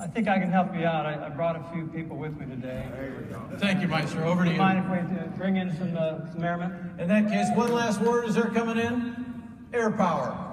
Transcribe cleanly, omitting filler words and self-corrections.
I think I can help you out. I brought a few people with me today. There you go. Thank you, Meister. Over to you. Mind if we bring in some airmen? In that case, one last word as they're coming in. Air power.